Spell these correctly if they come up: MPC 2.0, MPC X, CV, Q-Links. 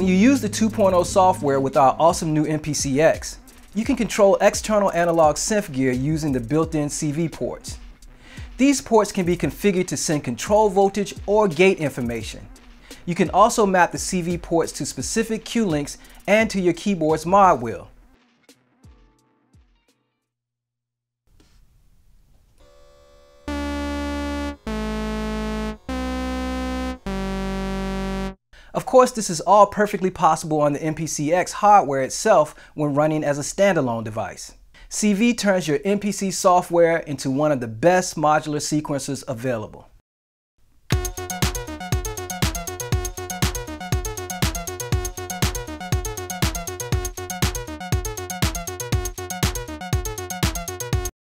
When you use the 2.0 software with our awesome new MPC X, you can control external analog synth gear using the built-in CV ports. These ports can be configured to send control voltage or gate information. You can also map the CV ports to specific Q-Links and to your keyboard's mod wheel. Of course, this is all perfectly possible on the MPC X hardware itself when running as a standalone device. CV turns your MPC software into one of the best modular sequencers available.